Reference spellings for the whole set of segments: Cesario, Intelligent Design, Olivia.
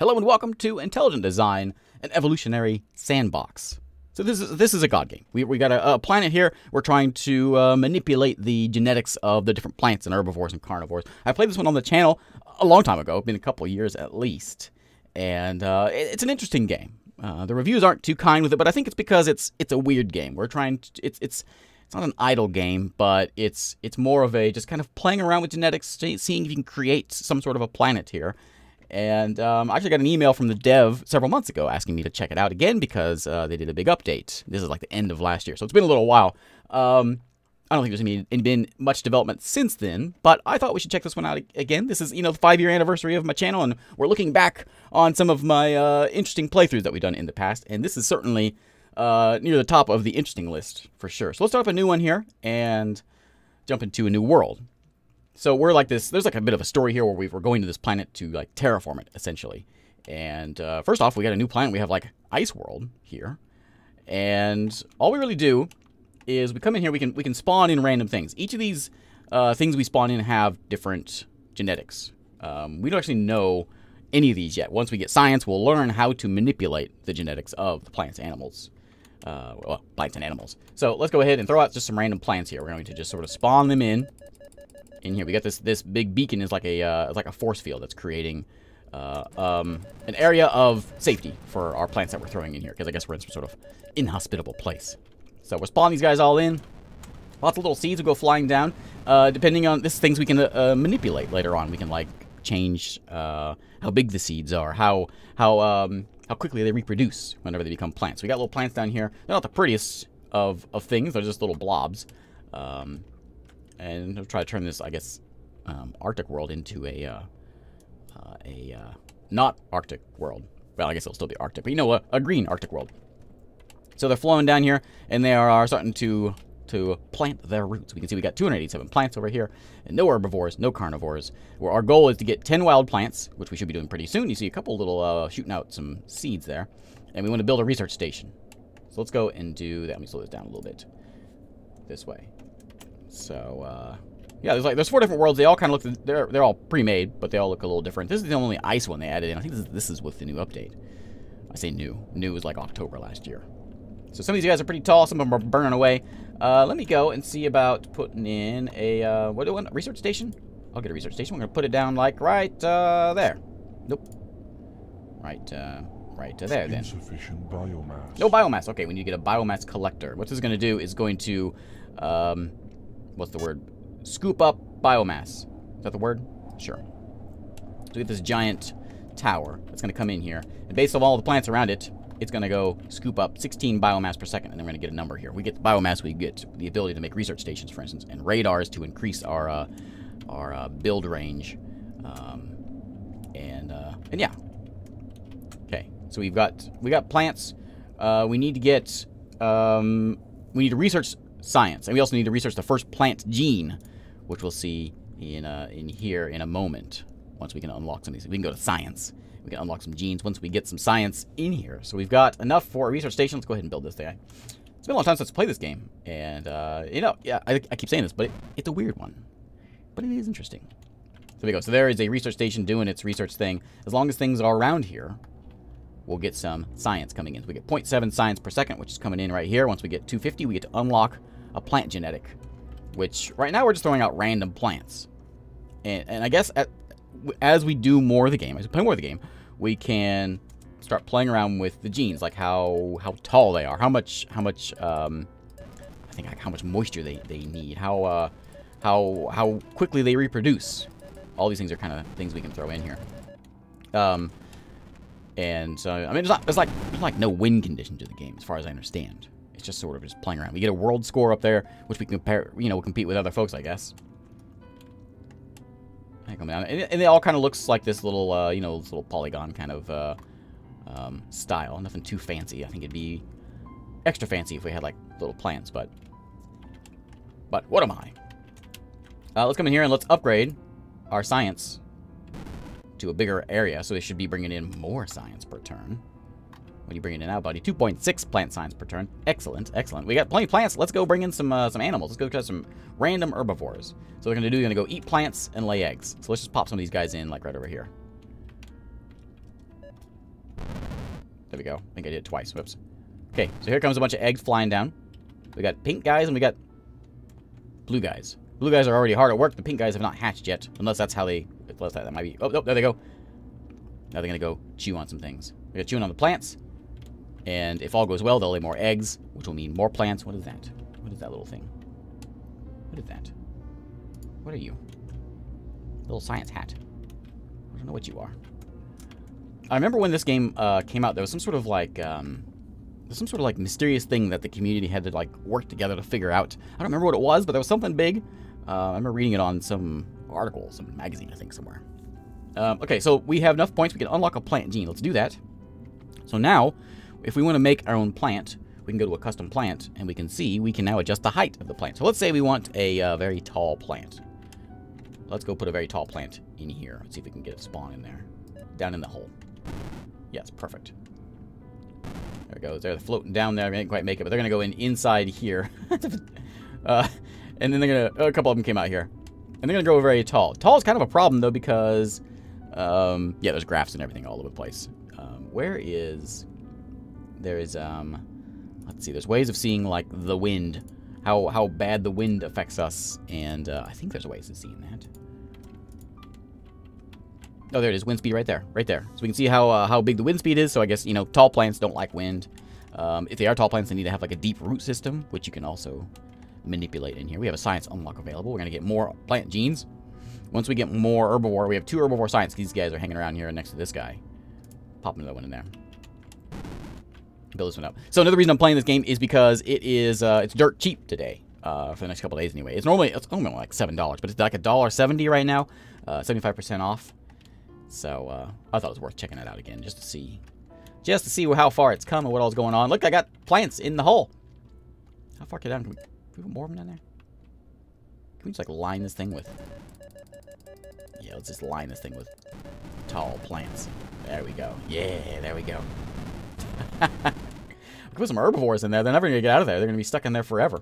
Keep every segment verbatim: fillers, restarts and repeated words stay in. Hello and welcome to Intelligent Design, an evolutionary sandbox. So this is this is a god game. We we got a, a planet here. We're trying to uh, manipulate the genetics of the different plants and herbivores and carnivores. I played this one on the channel a long time ago, been a couple of years at least, and uh, it, it's an interesting game. Uh, the reviews aren't too kind with it, but I think it's because it's it's a weird game. We're trying to, it's it's it's not an idle game, but it's it's more of a just kind of playing around with genetics, seeing if you can create some sort of a planet here. And um, I actually got an email from the dev several months ago asking me to check it out again because uh, they did a big update. This is like the end of last year, so it's been a little while. Um, I don't think there's any, any been much development since then, but I thought we should check this one out again. This is, you know, the five-year anniversary of my channel, and we're looking back on some of my uh, interesting playthroughs that we've done in the past, and this is certainly uh, near the top of the interesting list for sure. So let's start up a new one here and jump into a new world. So we're like this, there's like a bit of a story here where we were going to this planet to like terraform it, essentially. And uh, first off, we got a new planet. We have like Ice World here. And all we really do is we come in here, we can we can spawn in random things. Each of these uh, things we spawn in have different genetics. Um, we don't actually know any of these yet. Once we get science, we'll learn how to manipulate the genetics of the plants, animals. Uh, well, plants and animals. So let's go ahead and throw out just some random plants here. We're going to just sort of spawn them in. In here, we got this. This big beacon is like a uh, like a force field that's creating uh, um, an area of safety for our plants that we're throwing in here, because I guess we're in some sort of inhospitable place. So we're spawning these guys all in. Lots of little seeds will go flying down. Uh, depending on this, things we can uh, uh, manipulate later on. We can like change uh, how big the seeds are, how how um, how quickly they reproduce whenever they become plants. So we got little plants down here. They're not the prettiest of of things. They're just little blobs. Um, And I'll try to turn this, I guess, um, Arctic world into a uh, uh, a uh, not Arctic world. Well, I guess it'll still be Arctic, but you know, a, a green Arctic world. So they're flowing down here, and they are starting to to plant their roots. We can see we got two hundred eighty-seven plants over here, and no herbivores, no carnivores. Where our goal is to get ten wild plants, which we should be doing pretty soon. You see a couple little uh, shooting out some seeds there, and we want to build a research station. So let's go and do that. Let me slow this down a little bit. This way. So, uh, yeah, there's like, there's four different worlds. They all kind of look, they're, they're all pre-made, but they all look a little different. This is the only ice one they added in. I think this is, this is with the new update. I say new. New was like October last year. So some of these guys are pretty tall. Some of them are burning away. Uh, let me go and see about putting in a, uh, what do I want? A research station? I'll get a research station. We're going to put it down like right, uh, there. Nope. Right, uh, right to there then. Insufficient biomass. No biomass. Okay, we need to get a biomass collector. What this is going to do is going to, um... what's the word? Scoop up biomass. Is that the word? Sure. So we get this giant tower that's going to come in here. And based on all the plants around it, it's going to go scoop up sixteen biomass per second. And then we're going to get a number here. We get the biomass, we get the ability to make research stations, for instance, and radars to increase our uh, our uh, build range. Um, and, uh, and yeah. Okay. So we've got, we got plants. Uh, we need to get, um, we need to research science, and we also need to research the first plant gene, which we'll see in uh, in here in a moment. Once we can unlock some of these, we can go to science. We can unlock some genes once we get some science in here. So we've got enough for a research station. Let's go ahead and build this thing. It's been a long time since I played this game, and uh, you know, yeah, I, I keep saying this, but it, it's a weird one, but it is interesting. So there we go. So there is a research station doing its research thing. As long as things are around here, we'll get some science coming in. So we get zero point seven science per second, which is coming in right here. Once we get two fifty, we get to unlock a plant genetic, which right now we're just throwing out random plants. And, and I guess at, as we do more of the game, as we play more of the game, we can start playing around with the genes, like how how tall they are, how much how much um, I think how much moisture they, they need, how uh, how how quickly they reproduce. All these things are kind of things we can throw in here. Um, and so I mean, it's not, it's like there's like no win condition to the game, as far as I understand. It's just sort of just playing around. We get a world score up there, which we compare, you know, compete with other folks, I guess. And, and it all kind of looks like this little, uh, you know, this little polygon kind of uh, um, style. Nothing too fancy. I think it'd be extra fancy if we had like little plants, but but what am I? Uh, let's come in here and let's upgrade our science to a bigger area. So they should be bringing in more science per turn. When you bring it in now, buddy, two point six plant science per turn. Excellent, excellent. We got plenty of plants. Let's go bring in some uh, some animals. Let's go try some random herbivores. So they're gonna do, they're gonna go eat plants and lay eggs. So let's just pop some of these guys in, like right over here. There we go. I think I did it twice. Whoops. Okay, so here comes a bunch of eggs flying down. We got pink guys and we got blue guys. Blue guys are already hard at work. The pink guys have not hatched yet. Unless that's how they... Unless that, that might be... Oh, no, there they go. Now they're going to go chew on some things. They're going to chew on the plants. And if all goes well, they'll lay more eggs, which will mean more plants. What is that? What is that little thing? What is that? What are you? Little science hat. I don't know what you are. I remember when this game uh, came out, there was some sort of like... Um, there's some sort of like mysterious thing that the community had to like work together to figure out. I don't remember what it was, but there was something big. Uh, I remember reading it on some article, some magazine, I think, somewhere. Um, okay, so we have enough points. We can unlock a plant gene. Let's do that. So now, if we want to make our own plant, we can go to a custom plant, and we can see we can now adjust the height of the plant. So let's say we want a uh, very tall plant. Let's go put a very tall plant in here. Let's see if we can get it spawn in there. Down in the hole. Yes, perfect. There it goes. They're floating down there. They didn't quite make it, but they're going to go in inside here. uh, and then they're going to... A couple of them came out here. And they're going to grow very tall. Tall is kind of a problem, though, because... Um, yeah, there's graphs and everything all over the place. Um, where is... There is... Um, let's see. There's ways of seeing, like, the wind. How, how bad the wind affects us. And uh, I think there's ways of seeing that. Oh, there it is. Wind speed right there. Right there. So we can see how uh, how big the wind speed is. So I guess, you know, tall plants don't like wind. Um, if they are tall plants, they need to have, like, a deep root system, which you can also manipulate in here. We have a science unlock available. We're going to get more plant genes. Once we get more herbivore, we have two herbivore science. These guys are hanging around here next to this guy. Pop another one in there. Build this one up. So another reason I'm playing this game is because it is uh, it's dirt cheap today uh, for the next couple of days anyway. It's normally it's only like seven dollars, but it's like a dollar seventy right now, uh, seventy-five percent off. So uh, I thought it was worth checking it out again just to see, just to see how far it's come and what all's going on. Look, I got plants in the hole. How far can I down? Can we, can we put more of them down there? Can we just like line this thing with? Yeah, let's just line this thing with tall plants. There we go. Yeah, there we go. Put some herbivores in there. They're never going to get out of there. They're going to be stuck in there forever.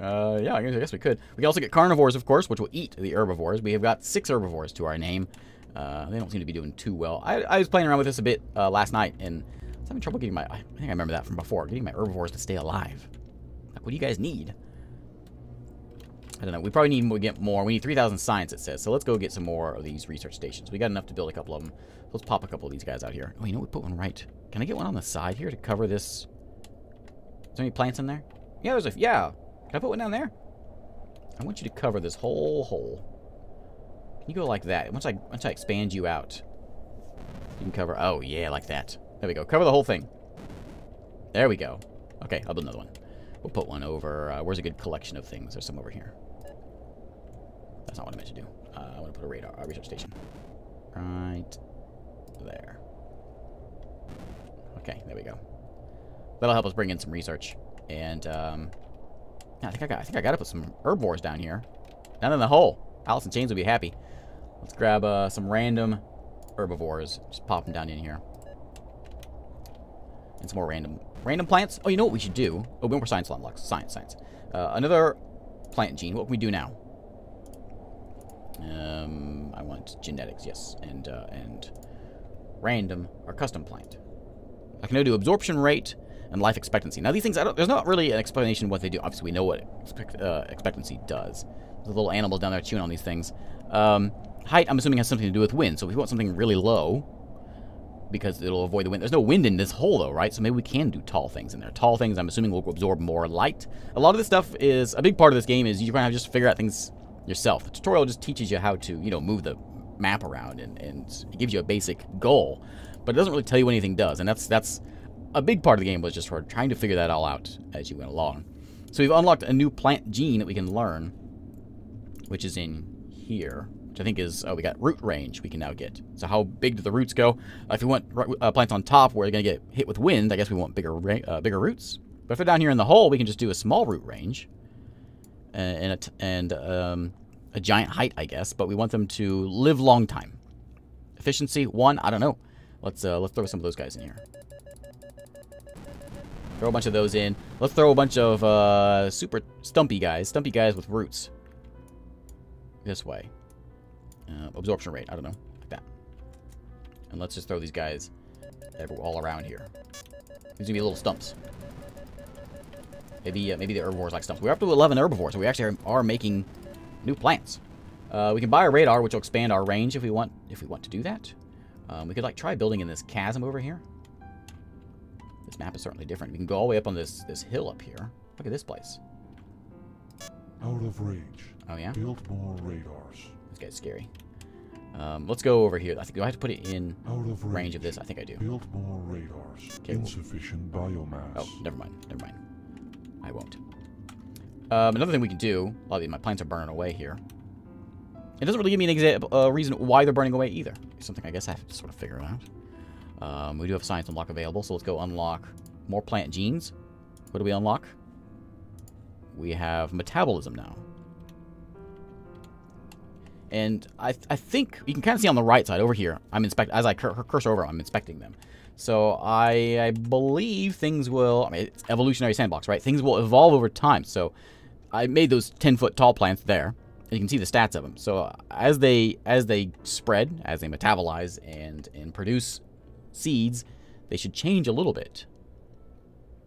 Uh, yeah, I guess we could. We can also get carnivores, of course, which will eat the herbivores. We have got six herbivores to our name. Uh, they don't seem to be doing too well. I, I was playing around with this a bit uh, last night, and I was having trouble getting my... I think I remember that from before. Getting my herbivores to stay alive. Like, what do you guys need? I don't know. We probably need to get more. We need three thousand science, it says. So let's go get some more of these research stations. We got enough to build a couple of them. Let's pop a couple of these guys out here. Oh, you know, we put one right. Can I get one on the side here to cover this? Is there any plants in there? Yeah, there's a... Yeah. Can I put one down there? I want you to cover this whole hole. Can you go like that? Once I, once I expand you out, you can cover... Oh, yeah, like that. There we go. Cover the whole thing. There we go. Okay, I'll build another one. We'll put one over... Uh, where's a good collection of things? There's some over here. That's not what I meant to do. Uh, I want to put a radar, a research station. Right there. Okay, there we go. That'll help us bring in some research. And um, I think I got. I think I got to put some herbivores down here. Down in the hole. Alice in Chains will be happy. Let's grab uh, some random herbivores. Just pop them down in here. And some more random, random plants. Oh, you know what we should do? Oh, we want more science unlocks. Science, science. Uh, another plant gene. What can we do now? Um, I want genetics, yes, and uh, and random or custom plant. I can now do absorption rate and life expectancy. Now these things, I don't, there's not really an explanation of what they do. Obviously, we know what expect, uh, expectancy does. There's a little animal down there chewing on these things. Um, height, I'm assuming, has something to do with wind. So if we want something really low, because it'll avoid the wind. There's no wind in this hole, though, right? So maybe we can do tall things in there. Tall things, I'm assuming, will absorb more light. A lot of this stuff is a big part of this game is you're gonna have to just figure out things yourself. The tutorial just teaches you how to, you know, move the map around, and, and it gives you a basic goal, but it doesn't really tell you what anything does, and that's that's a big part of the game was just for trying to figure that all out as you went along. So we've unlocked a new plant gene that we can learn, which is in here, which I think is, oh, we got root range we can now get. So how big do the roots go? Uh, if you want uh, plants on top where they're going to get hit with wind, I guess we want bigger, uh, bigger roots. But if they're down here in the hole, we can just do a small root range. And a, t and um, a giant height, I guess, but we want them to live long time. Efficiency one, I don't know. Let's uh, let's throw some of those guys in here. Throw a bunch of those in. Let's throw a bunch of uh, super stumpy guys, stumpy guys with roots. This way, uh, absorption rate, I don't know, like that. And let's just throw these guys all around here. There's gonna be little stumps. Maybe uh, maybe the herbivores like stumps. We're up to eleven herbivores, so we actually are making new plants. Uh, we can buy a radar, which will expand our range if we want. If we want to do that, um, we could like try building in this chasm over here. This map is certainly different. We can go all the way up on this this hill up here. Look at this place. Out of range. Oh yeah. Build more radars. This guy's scary. Um, let's go over here. I think do I have to put it in Out of range. range of this? I think I do. Build more radars. Okay, Insufficient we'll... biomass. Oh, never mind. Never mind. I won't. Um, another thing we can do. A lot of my plants are burning away here. It doesn't really give me an example, uh, reason why they're burning away either. It's something I guess I have to sort of figure out. Um, we do have science unlock available, so let's go unlock more plant genes. What do we unlock? We have metabolism now. And I, th I think you can kind of see on the right side over here. I'm inspect as I cur cursor over. I'm inspecting them. So I, I believe things will. I mean, it's evolutionary sandbox, right? Things will evolve over time. So I made those ten foot tall plants there. You can see the stats of them. So as they as they spread, as they metabolize and and produce seeds, they should change a little bit.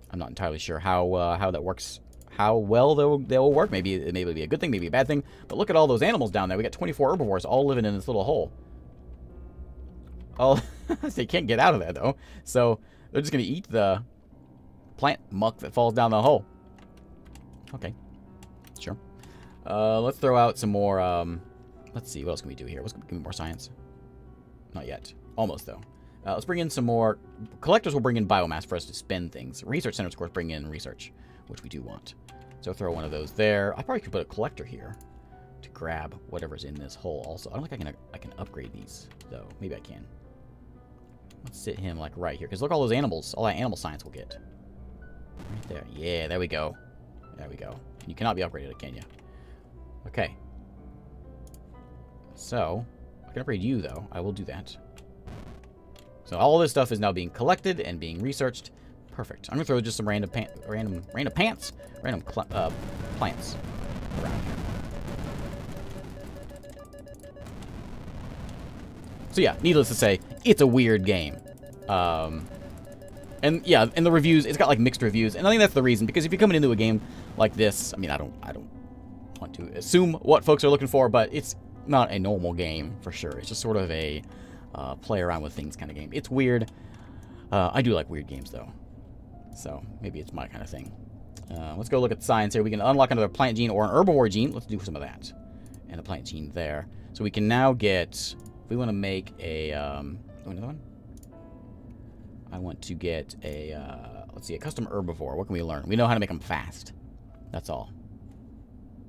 I'm not entirely sure how uh, how that works, how well they will, they will work. Maybe it may be a good thing, maybe a bad thing. But look at all those animals down there. We got twenty-four herbivores all living in this little hole. Oh, they can't get out of there though. So they're just gonna eat the plant muck that falls down the hole. Okay, sure. Uh, let's throw out some more, um, let's see, what else can we do here? Let's give me more science. Not yet. Almost, though. Uh, let's bring in some more, collectors will bring in biomass for us to spend things. Research centers, of course, bring in research, which we do want. So throw one of those there. I probably could put a collector here to grab whatever's in this hole also. I don't think I can, I can upgrade these, though. Maybe I can. Let's sit him, like, right here. Because look at all those animals, all that animal science we'll get. Right there. Yeah, there we go. There we go. You cannot be upgraded, can you? Okay. So, I can upgrade you, though. I will do that. So, all this stuff is now being collected and being researched. Perfect. I'm going to throw just some random pant, random, random pants, random uh, plants around here. So, yeah, needless to say, it's a weird game. Um, and, yeah, and the reviews, it's got, like, mixed reviews. And I think that's the reason, because if you're coming into a game like this, I mean, I don't, I don't, want to assume what folks are looking for, but it's not a normal game for sure. It's just sort of a uh, play around with things kind of game. It's weird. Uh, I do like weird games though, so maybe it's my kind of thing. Uh, let's go look at science here. We can unlock another plant gene or an herbivore gene. Let's do some of that, and a plant gene there. So we can now get. If we want to make a um, another one. I want to get a uh, let's see a custom herbivore. What can we learn? We know how to make them fast. That's all.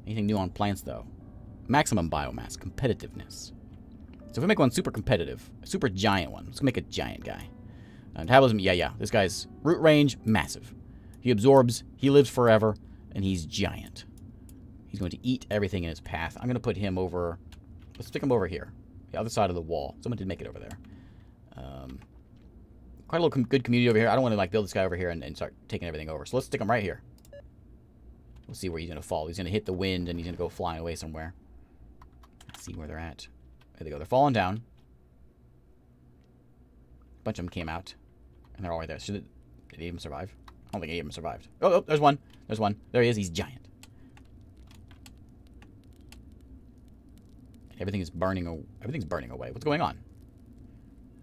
Anything new on plants, though? Maximum biomass. Competitiveness. So if we make one super competitive, a super giant one. Let's make a giant guy. Uh, metabolism, yeah, yeah. This guy's root range, massive. He absorbs, he lives forever, and he's giant. He's going to eat everything in his path. I'm going to put him over... Let's stick him over here. The other side of the wall. Someone did make it over there. Um, quite a little com good community over here. I don't want to like build this guy over here and, and start taking everything over. So let's stick him right here. We'll see where he's going to fall. He's going to hit the wind, and he's going to go flying away somewhere. Let's see where they're at. There they go. They're falling down. A bunch of them came out, and they're all right there. Should it, did any of them survive? I don't think any of them survived. Oh, oh, there's one. There's one. There he is. He's giant. Everything is burning. Everything's burning away. What's going on?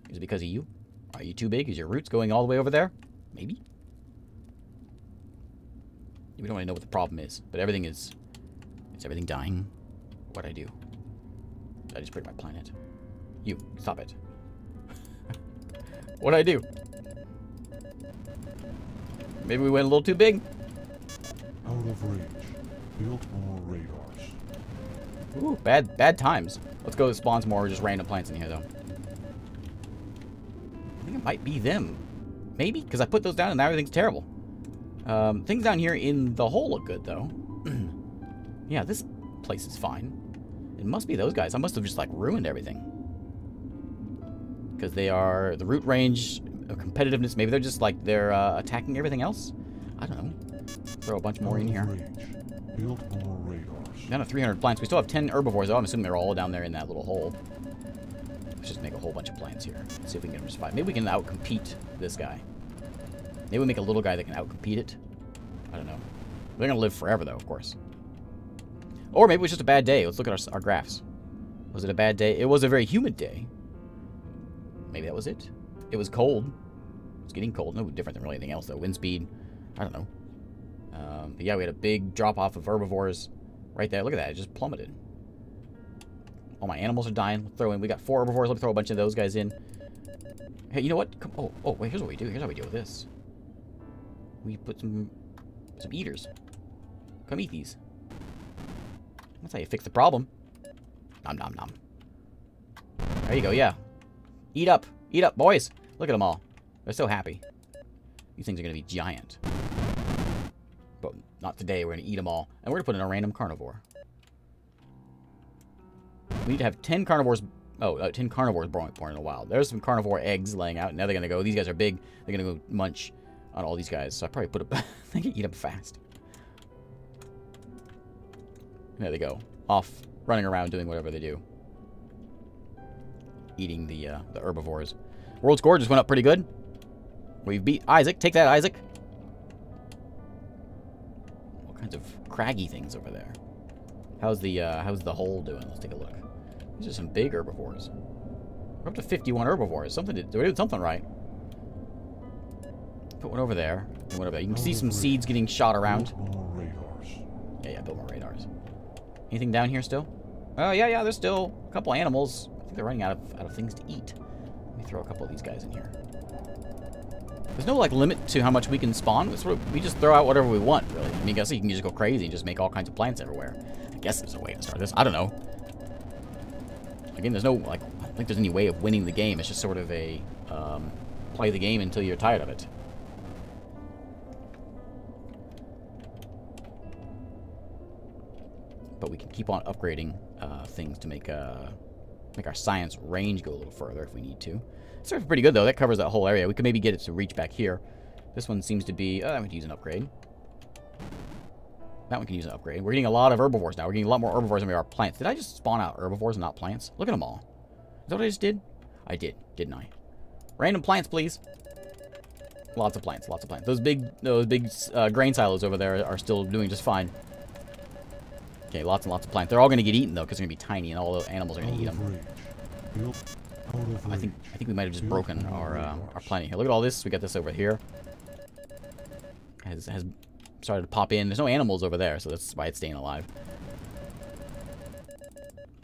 Is it because of you? Are you too big? Is your roots going all the way over there? Maybe. We don't really know what the problem is, but everything is... Is everything dying? What'd I do? Did I just break my planet? You, stop it. What'd I do? Maybe we went a little too big? Out of range. Build more radars. Ooh, bad, bad times. Let's go spawn some more just random plants in here, though. I think it might be them. Maybe? Because I put those down and now everything's terrible. Um, things down here in the hole look good, though. Yeah, this place is fine. It must be those guys. I must have just, like, ruined everything. Because they are the root range of competitiveness. Maybe they're just, like, they're uh, attacking everything else? I don't know. Throw a bunch more in here. Build more radars. Down to three hundred plants. We still have ten herbivores, though. I'm assuming they're all down there in that little hole. Which is just make a whole bunch of plants here. Let's see if we can get him to survive. Maybe we can outcompete this guy. Maybe we make a little guy that can outcompete it. I don't know. They're going to live forever, though, of course. Or maybe it was just a bad day. Let's look at our, our graphs. Was it a bad day? It was a very humid day. Maybe that was it. It was cold. It's getting cold. No different than really anything else, though. Wind speed. I don't know. Um, but yeah, we had a big drop-off of herbivores right there. Look at that. It just plummeted. All my animals are dying. Let's throw in. We got four herbivores. Let me throw a bunch of those guys in. Hey, you know what? Come, oh, oh, wait. Here's what we do. Here's how we deal with this. We put some some eaters. Come eat these. That's how you fix the problem. Nom, nom, nom. There you go. Yeah. Eat up. Eat up, boys. Look at them all. They're so happy. These things are going to be giant. But not today. We're going to eat them all. And we're going to put in a random carnivore. We need to have ten carnivores. Oh, uh, ten carnivores born in the wild. There's some carnivore eggs laying out. Now they're going to go. These guys are big. They're going to go munch on all these guys. So I probably put a... I can eat them fast. There they go. Off running around doing whatever they do. Eating the uh, the herbivores. World score just went up pretty good. We've beat Isaac. Take that, Isaac. All kinds of craggy things over there. How's the uh, how's the hole doing? Let's take a look. These are some big herbivores. We're up to fifty-one herbivores. Something did we did something right? Put one over there. And one over there. You can see some seeds getting shot around. Yeah, yeah, build more radars. Anything down here still? Oh yeah, yeah. There's still a couple animals. I think they're running out of out of things to eat. Let me throw a couple of these guys in here. There's no like limit to how much we can spawn. We, sort of, we just throw out whatever we want, really. I mean, I guess you can just go crazy and just make all kinds of plants everywhere. I guess there's a way to start this. I don't know. Again, there's no like. I don't think there's any way of winning the game. It's just sort of a um, play the game until you're tired of it. But we can keep on upgrading uh, things to make, uh, make our science range go a little further if we need to. It's pretty good, though. That covers that whole area. We could maybe get it to reach back here. This one seems to be... Oh, I'm going to use an upgrade. That one can use an upgrade. We're getting a lot of herbivores now. We're getting a lot more herbivores than we are plants. Did I just spawn out herbivores and not plants? Look at them all. Is that what I just did? I did, didn't I? Random plants, please. Lots of plants, lots of plants. Those big, those big uh, grain silos over there are still doing just fine. Okay, lots and lots of plants. They're all going to get eaten, though, because they're going to be tiny, and all the animals are going to eat them. I think I think we might have just broken our uh, our planet here. Look at all this. We got this over here. Has has started to pop in. There's no animals over there, so that's why it's staying alive.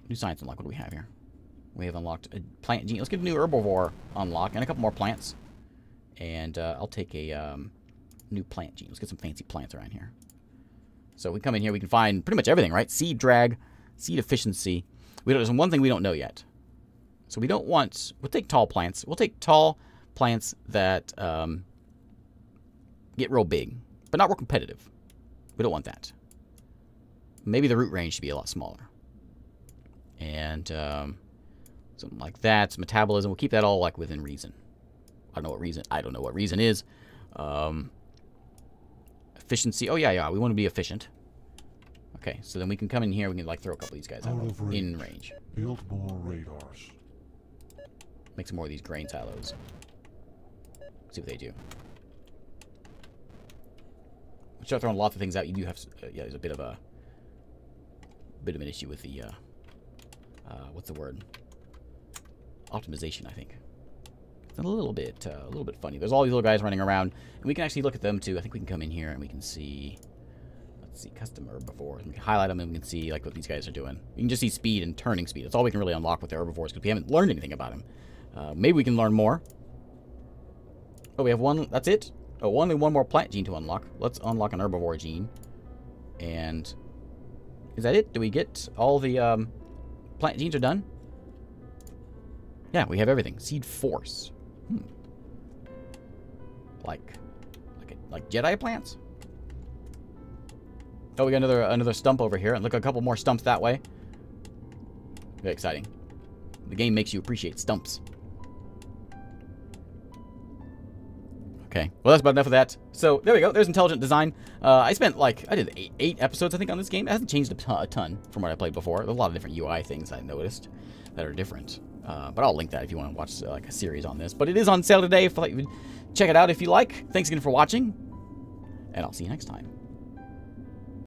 New science unlock. What do we have here? We have unlocked a plant gene. Let's get a new herbivore unlock and a couple more plants. And uh, I'll take a um, new plant gene. Let's get some fancy plants around here. So we come in here. We can find pretty much everything, right? Seed drag, seed efficiency. We don't, there's one thing we don't know yet. So we don't want, we'll take tall plants. We'll take tall plants that um, get real big, but not real competitive. We don't want that. Maybe the root range should be a lot smaller. And um, something like that, metabolism, we'll keep that all like within reason. I don't know what reason, I don't know what reason is. Um, efficiency, oh yeah, yeah, we want to be efficient. Okay, so then we can come in here, we can like throw a couple of these guys out, out of range. in range. Build more radars. Make some more of these grain silos. See what they do. We start throwing lots of things out. You do have, uh, yeah. There's a bit of a, bit of an issue with the, uh, uh, what's the word? Optimization, I think. It's a little bit, uh, a little bit funny. There's all these little guys running around, and we can actually look at them too. I think we can come in here and we can see, let's see, custom herbivores. We can highlight them and we can see like what these guys are doing. You can just see speed and turning speed. That's all we can really unlock with the herbivores because we haven't learned anything about them. Uh, maybe we can learn more. Oh, we have one. That's it. Oh, only one more plant gene to unlock. Let's unlock an herbivore gene. And is that it? Do we get all the um, plant genes are done? Yeah, we have everything. Seed force. Hmm. Like, like, a, like Jedi plants. Oh, we got another another stump over here, and look, a couple more stumps that way. Very exciting. The game makes you appreciate stumps. Okay, well, that's about enough of that. So, there we go. There's Intelligent Design. Uh, I spent, like, I did eight, eight episodes, I think, on this game. It hasn't changed a ton from what I played before. There's a lot of different U I things I noticed that are different. Uh, but I'll link that if you want to watch uh, like a series on this. But it is on sale today. If, like, check it out if you like. Thanks again for watching, and I'll see you next time.